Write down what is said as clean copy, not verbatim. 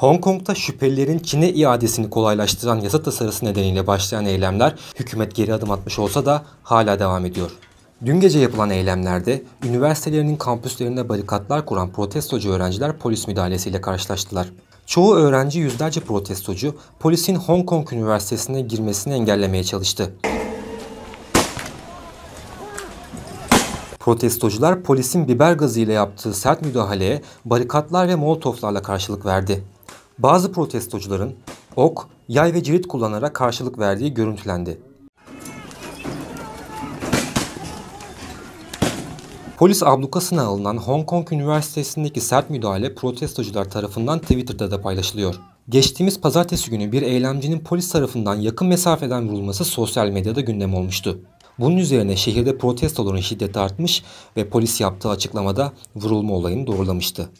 Hong Kong'da şüphelilerin Çin'e iadesini kolaylaştıran yasa tasarısı nedeniyle başlayan eylemler hükümet geri adım atmış olsa da hala devam ediyor. Dün gece yapılan eylemlerde üniversitelerinin kampüslerinde barikatlar kuran protestocu öğrenciler polis müdahalesiyle karşılaştılar. Çoğu öğrenci, yüzlerce protestocu polisin Hong Kong Üniversitesi'ne girmesini engellemeye çalıştı. Protestocular polisin biber gazı ile yaptığı sert müdahaleye barikatlar ve molotoflarla karşılık verdi. Bazı protestocuların ok, yay ve cirit kullanarak karşılık verdiği görüntülendi. Polis ablukasına alınan Hong Kong Üniversitesi'ndeki sert müdahale protestocular tarafından Twitter'da da paylaşılıyor. Geçtiğimiz pazartesi günü bir eylemcinin polis tarafından yakın mesafeden vurulması sosyal medyada gündem olmuştu. Bunun üzerine şehirde protestoların şiddeti artmış ve polis yaptığı açıklamada vurulma olayını doğrulamıştı.